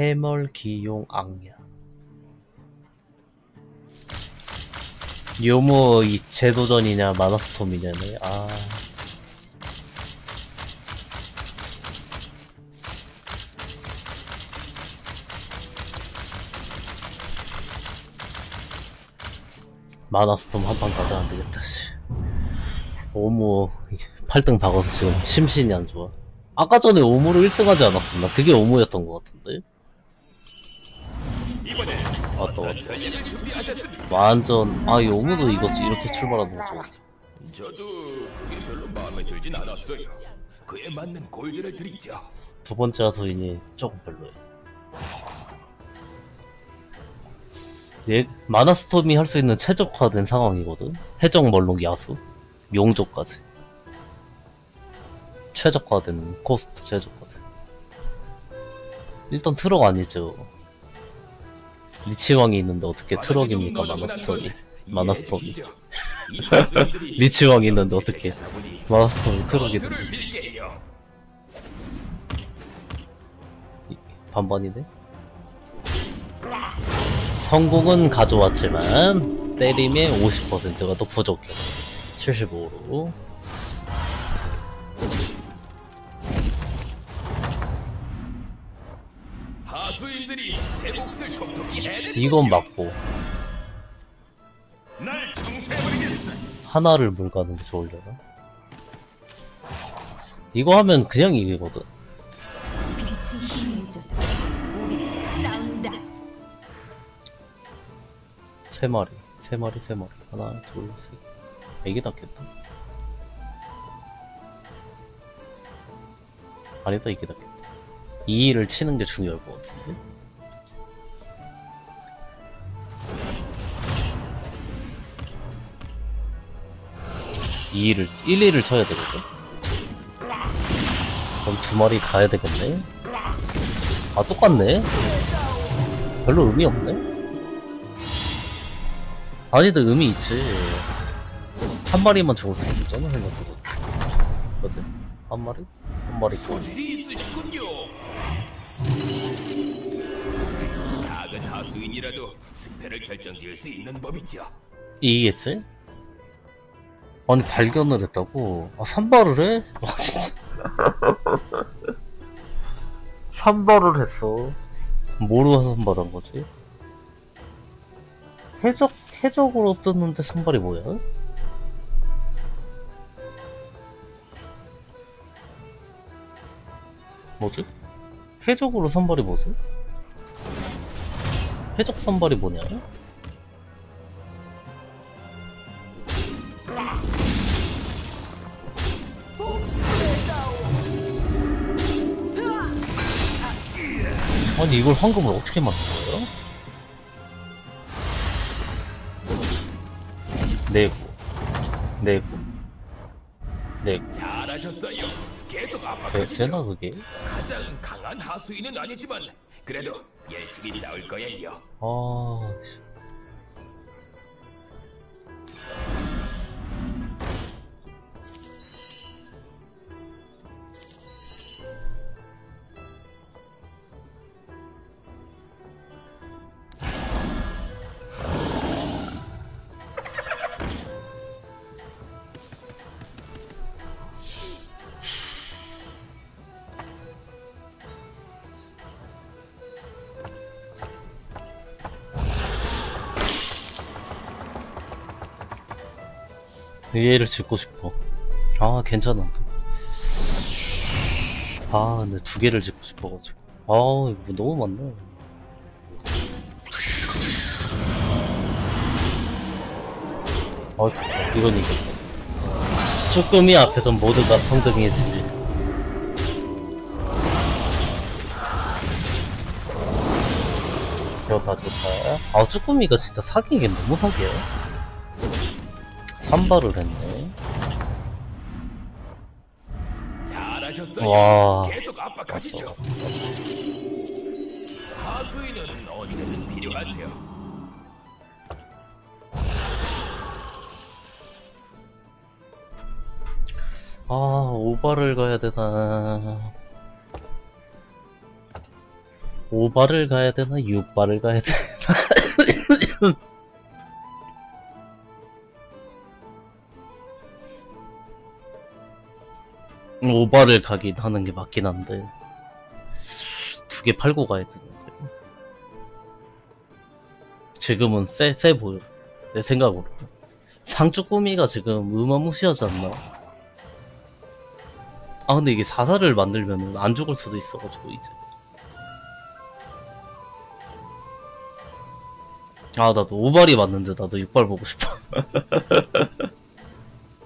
해멀기용악녀. 요모이 재도전이냐 마나스톰이냐네. 아, 마나스톰 한판 가자. 안되겠다 씨. 오모 8등 박아서 지금 심신이 안좋아. 아까 전에 오모로 1등 하지 않았었나? 그게 오모였던 것 같은데? 맞다 맞다. 완전.. 아 이 오모도 이거 이렇게 출발하는 거죠. 저도 그게 별로 마음에 들진 않았어요. 그에 맞는 골드를 드리죠. 두 번째 하소인이 조금 별로예요. 예, 마나스톰이 할 수 있는 최적화된 상황이거든. 해적, 멀록, 야수, 용조까지 최적화된 코스트 최적화된. 일단 트럭 아니죠. 리치왕이 있는데 어떻게 트럭입니까 마나스톰이? 마나스톰이 리치왕이 있는데 어떻게 마나스톰이 트럭이든. 반반이네. 성공은 가져왔지만 때림의 50%가 또 부족해. 75로 이건 맞고 하나를 물가는 게 좋으려나? 이거 하면 그냥 이기거든. 세 마리. 하나, 둘, 셋. 애기 닿겠다. 아니다, 애기 닿겠다. 2위를 치는 게 중요할 것 같은데? 일, 2를 쳐야 되거든? 그럼 두 마리 가야 되겠네? 아, 똑같네? 별로 의미 없네? 아니다, 의미 있지. 한 마리만 죽을 수 있었잖아, 생각보다. 그치? 한 마리? 한 마리. 소질이 있으시군요. 작은 하수인이라도 승패를 결정지을 수 있는 법이죠. 이기겠지? 아니, 발견을 했다고? 아, 산발을 해? 와, 진짜. 산발을 했어. 뭐로 산발한 거지? 해적으로 떴는데 산발이 뭐야? 뭐지? 해적으로 산발이 뭐지? 해적 산발이 뭐냐? 아니 이걸 황금을 어떻게 만든 거야? 내부. 잘하셨어요. 계속 압박하시죠. 되나 그게? 가장 강한 하수인은 아니지만 그래도 열심히 싸울 거예요. 아, 얘를 짓고 싶어. 아 괜찮아. 아 근데 두 개를 짓고 싶어가지고. 아 이거 너무 많네. 아 잠깐 이건 이겼다. 쭈꾸미 앞에선 모두가 평등해지지. 좋다 좋다. 아 쭈꾸미가 진짜 사기긴 너무 사기야. 산발을 했네. 잘하셨어요. 와. 계속 압박하시죠. 하수인은 어디든 필요하죠. 아, 오바를 가야 되나. 5발을 가야 되나? 6발을 가야 되나? 오바를 가긴 하는 게 맞긴 한데 2개 팔고 가야 되는데 지금은 쎄 보여. 내 생각으로 상주꾸미가 지금 어마무시하지 않나? 아 근데 이게 사사를 만들면은 안 죽을 수도 있어가지고 이제 아 나도 5발이 맞는데 나도 6발 보고 싶어.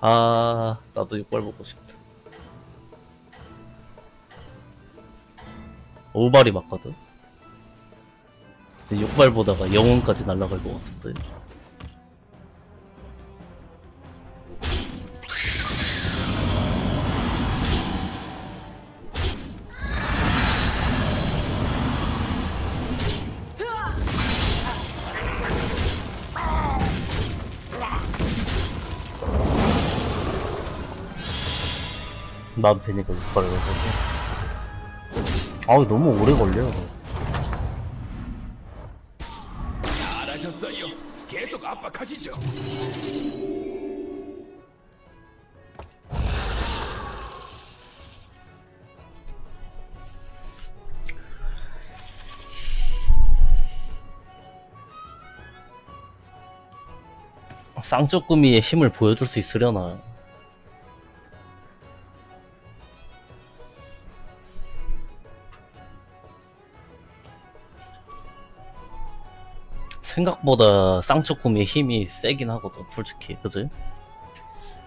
아 나도 6발 보고 싶다. 5발이 맞거든? 근데 6발 보다가 영혼까지 날아갈 것 같은데 마음 편히가 6발을 가지고 아우 너무 오래 걸려. 잘하셨어요. 계속 압박하시죠. 쌍쭈꾸미의 힘을 보여줄 수 있으려나? 생각보다 쌍쭈꾸미의 힘이 세긴 하거든 솔직히 그지?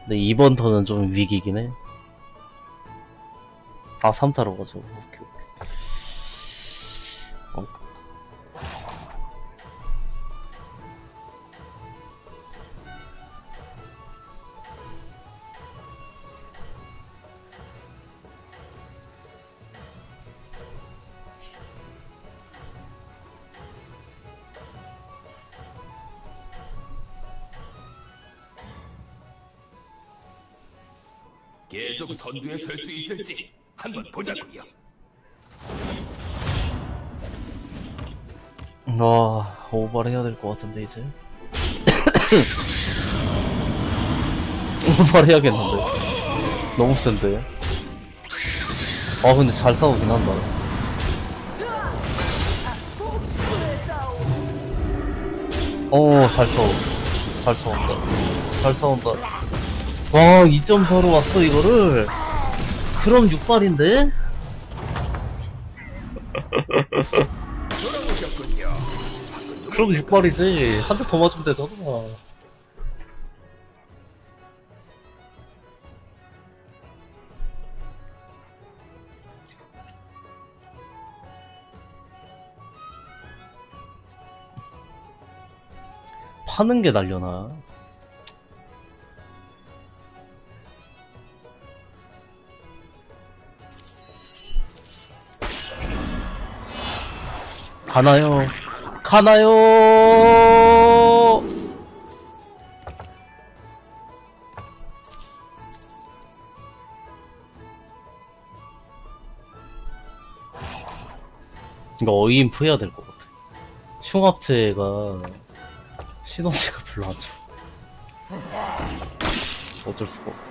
근데 이번 턴은 좀 위기긴 해. 아 3타로 가서 오케이 오케이 계속 선두에 설 수 있을지 한번 보자고요. 와 오바를 해야 될 것 같은데 이제 오바를 해야겠는데 너무 센데. 아 근데 잘 싸우긴 한다. 오 잘 싸워 잘 싸운다 잘 싸운다. 와 2.4로 왔어 이거를. 그럼 6발인데? 그럼 6발이지. 한 대 더 맞으면 되잖아. 파는 게 날려나? 가나요? 가나요? 이거 어이인프 해야 될 것 같아. 흉합체가 시너지가 별로 안 좋아. 어쩔 수가 없어.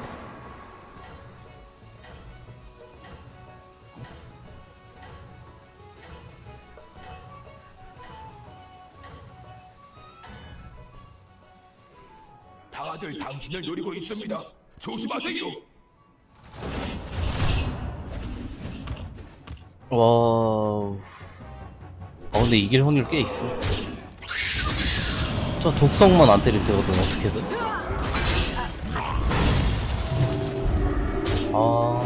다들 당신을 노리고 있습니다. 조심하세요. 와우. 아 근데 이길 확률 꽤 있어. 저 독성만 안 때리면 되거든 어떻게든. 아.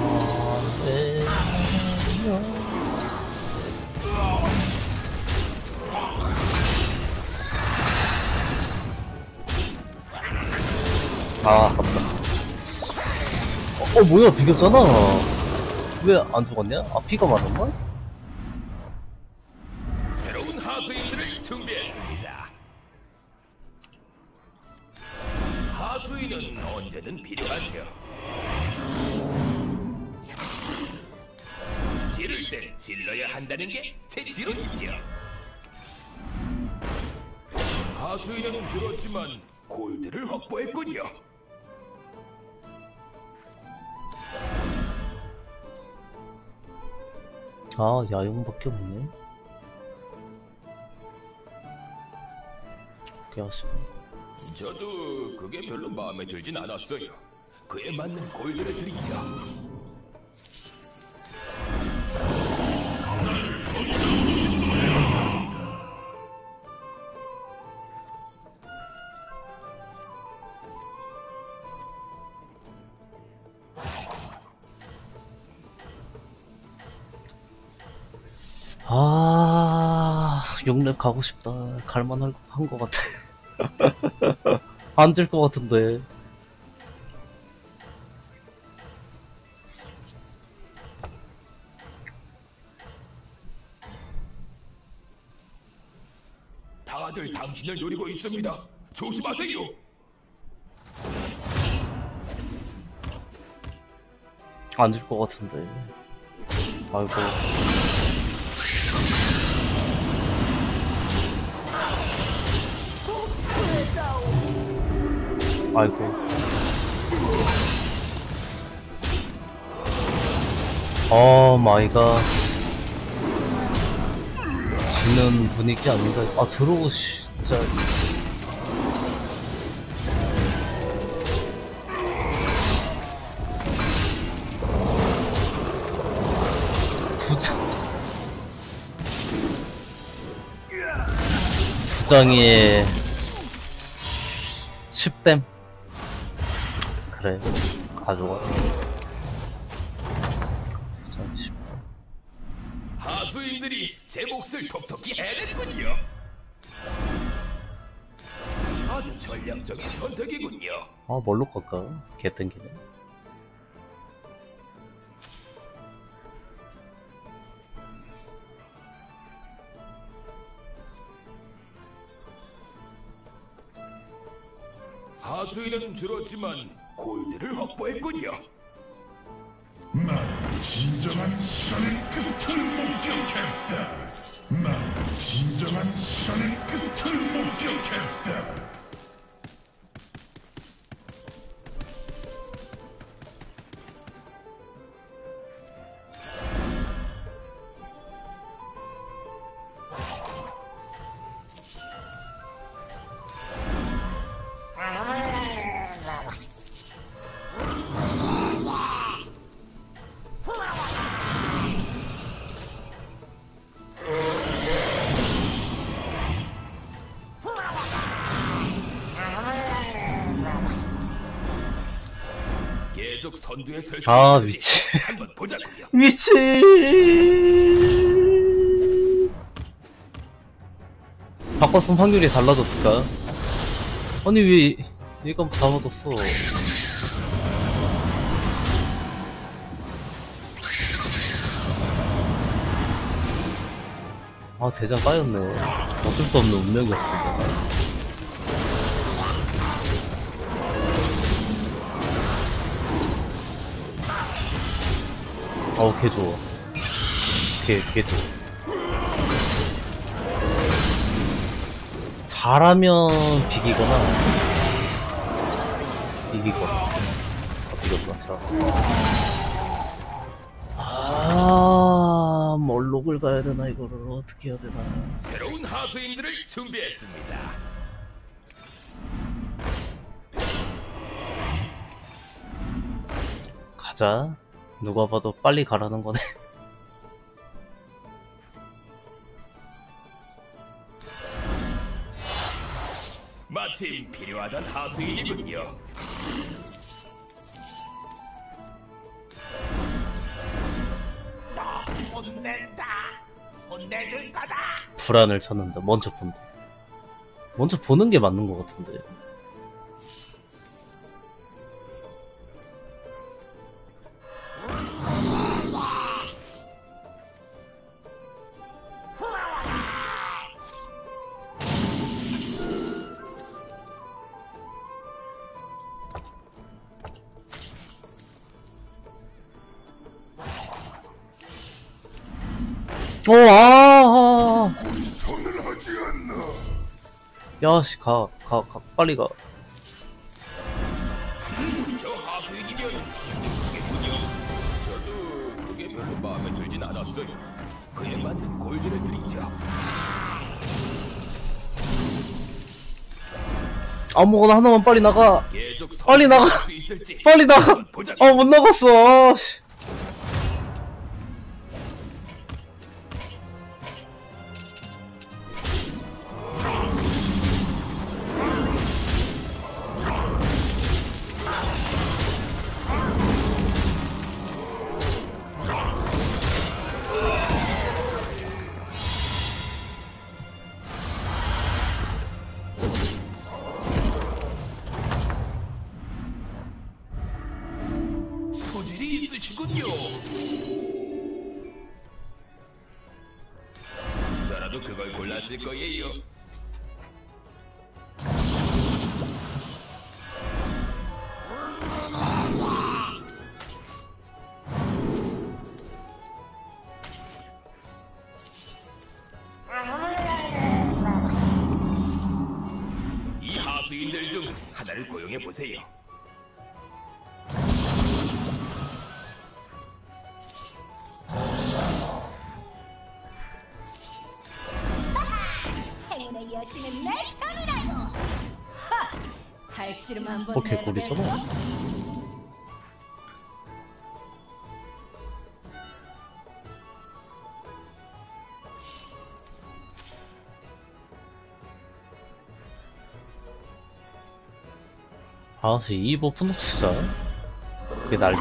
네. 아, 아깝다. 뭐야, 비겼잖아. 왜 안 죽었냐? 아, 피가 많았나? 새로운 하수인들을 준비했습니다. 하수인은 언제든 필요하죠. 지를 땐 질러야 한다는 게 제 지론이죠. 하수인은 줄었지만 골드를 확보했군요. 아, 야영밖에 없네. 그렇습니다. 저도 그게 별로 마음에 들진 않았어요. 그에 맞는 골드를 드리죠. 아, 6렙 가고 싶다. 갈만한 거 같아. 안 될 것 같은데. 다들 당신을 노리고 있습니다. 조심하세요. 안 될 것 같은데. 아이고. 아이고. 오 마이 갓. 지는 분위기 아닌가? 아, 들어오, 진짜. 두 장이 10댐. 그래, 가져와. 부장 싶다. 하수인들이 제 몫을 톡톡히 해냈군요. 아주 전략적인 선택이군요. 아, 뭘로 갈까? 개 땡기네. 하수인은 줄었지만 골드를 확보했군요. 난 진정한 시간의 끝을 목격했다. 난 진정한 시간의 끝을 목격했다. 아, 미치. 미치. 바꿨으면 확률이 달라졌을까? 아니, 왜 얘가 달라졌어? 아, 대장 까였네. 어쩔 수 없는 운명이었습니다. 어우, 개 좋아. 개 좋아. 잘하면 비기거나 이기거나. 아, 비겼구나. 자, 아, 멀록을 가야 되나? 이거를 어떻게 해야 되나? 새로운 하수인들을 준비했습니다. 가자. 누가 봐도 빨리 가라는 거네. 마침 필요하던 하수인이군요. 나 혼낸다. 혼내줄 거다. 불안을 찾는다. 먼저 본다. 먼저 보는 게 맞는 것 같은데. 오아 야씨 가 빨리 가. 그에 맞는 골드를 드리죠. 아무거나 하나만 빨리 나가. 빨리 나가. 빨리 나가. 아 못 나갔어. 주인들 중 하나를 고용해 보세요. 행운의 여신은 내 편이라요. 발씨름 한번 내 개꿀이잖아. 아, 그래서 2부 푸노치자 그게 날때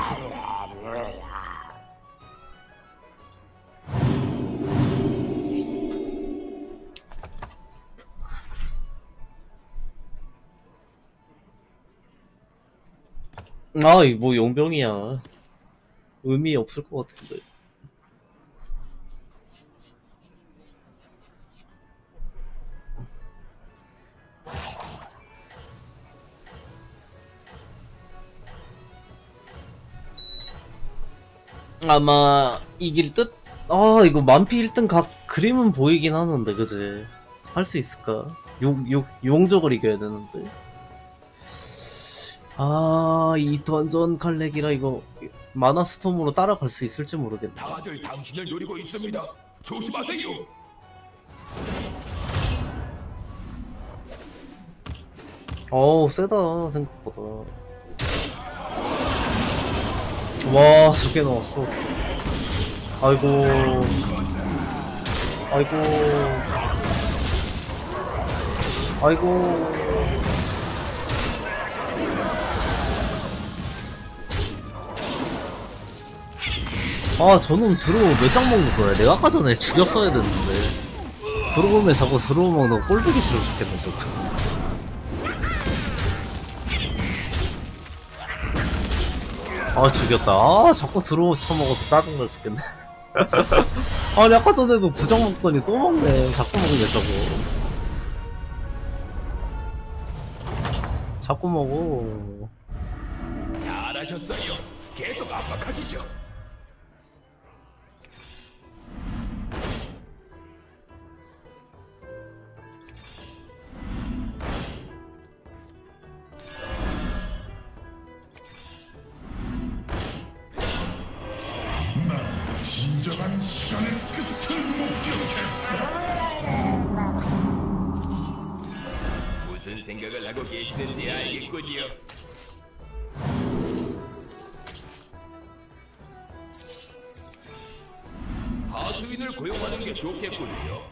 아이 뭐 용병이야 의미 없을 것 같은데. 아마 이길 듯? 아 이거 만피 1등 각 그림은 보이긴 하는데 그지? 할 수 있을까? 용적을 이겨야 되는데. 아 이 던전 칼렉이라 이거 마나스톰으로 따라갈 수 있을지 모르겠네. 다들 당신을 노리고 있습니다. 조심하세요. 어우 세다 생각보다. 와, 적게 나왔어. 아이고. 아이고. 아이고. 아, 저놈 들어오고 몇 장 먹는 거야? 내가 아까 전에 죽였어야 됐는데. 들어오면 자꾸 들어오면 너 꼴보기 싫어 죽겠네, 저거. 아 죽였다. 아 자꾸 들어오 쳐먹어서 짜증나 죽겠네. 아니 아까 전에도 2장 먹더니 또 먹네. 자꾸 먹으네 저거. 자꾸 먹어. 잘하셨어요. 계속 압박하시죠. 무슨 생각을 하고 계시는지 알겠군요. 하수인을 고용하는 게 좋겠군요.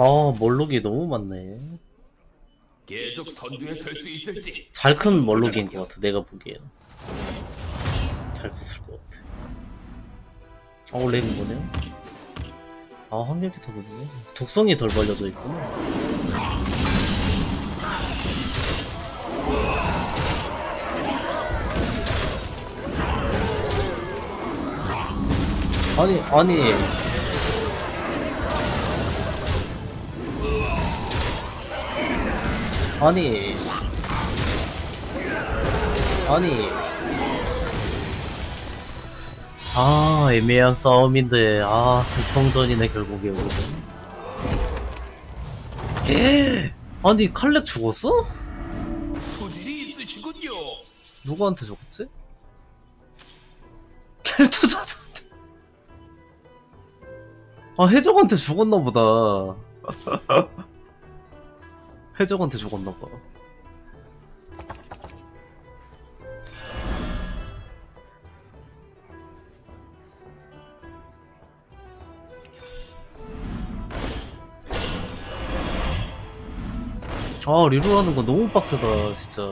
아, 멀록이 너무 많네. 계속 계속 선두에 설 수 있을지. 잘 큰 멀록인 것 같아. 내가 보기에는 잘 컸을 것 같아. 어우 렉은 뭐네요? 아 확률이 더 높네. 독성이 덜 벌려져 있구나. 아니 아니 아니 아 애매한 싸움인데 아 독성전이네 결국에. 에? 아니 칼렉 죽었어? 소질이 있으시군요. 누구한테 죽었지? 켈투자도 아 해적한테 죽었나보다. 해적한테 죽었나봐. 아 리롤하는거 너무 빡세다 진짜.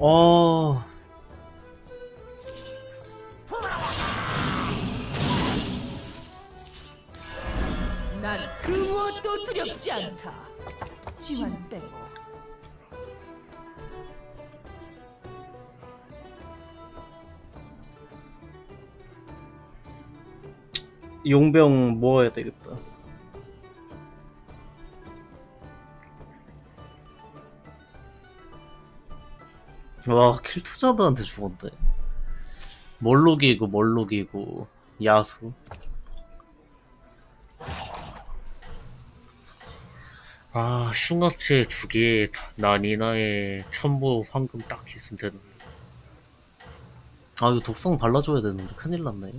아 난 그 무엇도 두렵지 않다. 지만 빼고. 용병 모아야 되겠다. 와 킬투자드한테 죽었네. 멀록이고 멀록이고 야수. 아 흉악체 두개 난이나에 첨부 황금 딱 있으면 되는데. 아 이거 독성 발라줘야 되는데 큰일났네.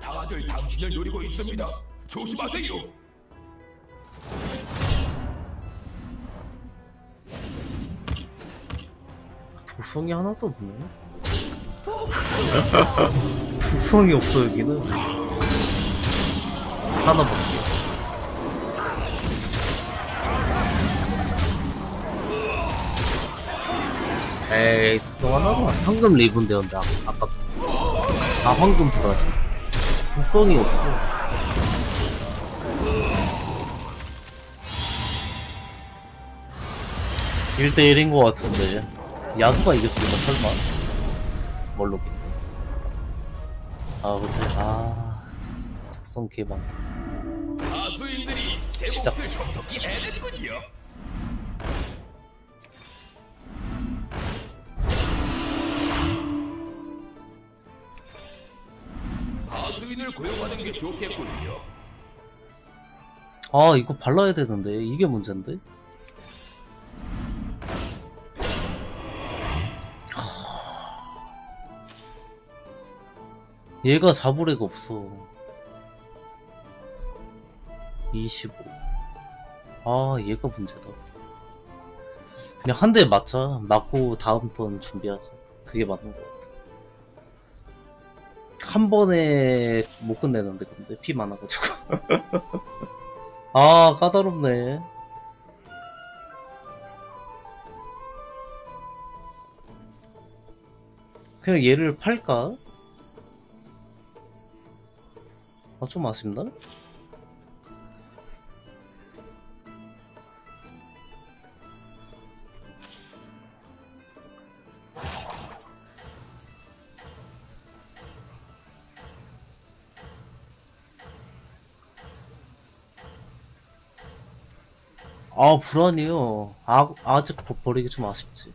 다들 당신을 노리고 있습니다. 조심하세요. 독성이 하나도 없네. 독성이 없어 여기는. 하나 볼게요. 에이 독성 하나만. 황금 리븐데였는데 아까 아 황금 불안. 독성이 없어. (1대1인) 것 같은데 야수가 이겼으니까 설마 멀록인데. 아 그치. 아 독성 개방. 시작. 하수인을 고용하는 게 좋겠군요. 아 이거 발라야 되는데 이게 문제인데. 얘가 잡을 애가 없어. 25. 아 얘가 문제다. 그냥 한 대 맞자. 맞고 다음 턴 준비하자. 그게 맞는 것 같아. 한 번에 못 끝내는데 근데 피 많아가지고. 아 까다롭네. 그냥 얘를 팔까? 아, 좀 아쉽나? 아, 불안해요. 아직 버리기 좀 아쉽지.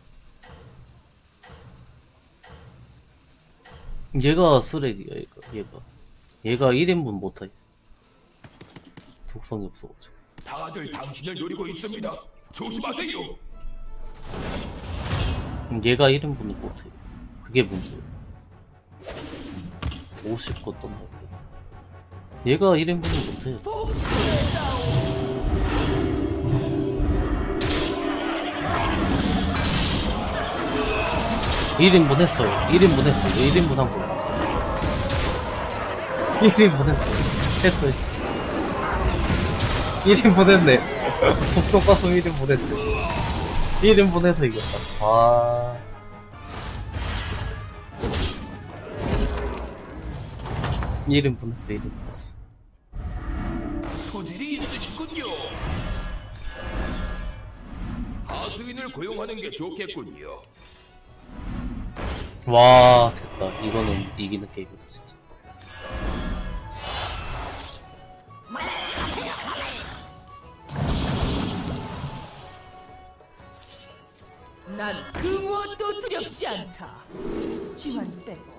얘가 쓰레기야, 얘가 1인분 못해. 독성이 없어가지고. 다들 당신을 노리고 있습니다. 조심하세요. 얘가 1인분을 못해. 그게 문제야. 50컷 떴나? 얘가 1인분을 못해. 1인분 했어요. 1인분 했어요. 1인분 한 걸로 가자. 1인분 했어요. 했어. 1인분 했네. 독속 봤으면 1인분 했지. 1인분 해서 이겼다. 와. 이름 보냈어. 소질이 있으시군요. 하수인을 고용하는 게 좋겠군요. 와, 됐다. 이거는 이기는 게임이다, 진짜. 난 그 무엇도 두렵지 않다. 지만 빼고.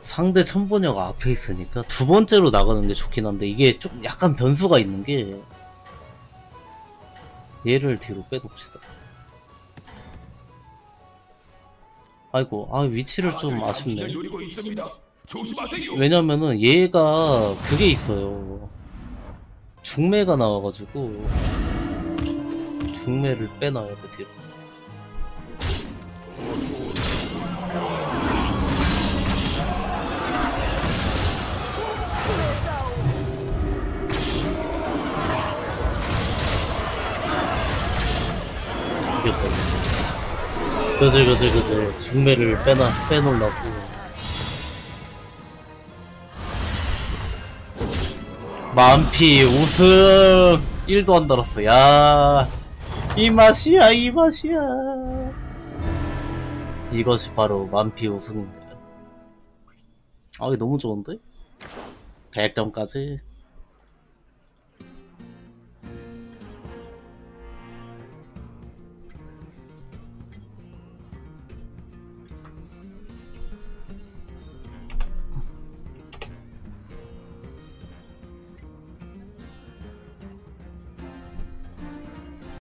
상대 천번녀가 앞에 있으니까 두 번째로 나가는 게 좋긴 한데, 이게 좀 약간 변수가 있는 게, 얘를 뒤로 빼둡시다. 아이고, 아, 위치를 좀 아쉽네. 왜냐면은 얘가 그게 있어요. 중매가 나와가지고 중매를 빼놔야 돼, 뒤로. 그슬그슬 중매를 빼놓으려고. 만피 우승! 1도 안 달았어. 야, 이 맛이야, 이 맛이야. 이것이 바로 만피 우승인데. 아, 이게 너무 좋은데? 100점까지.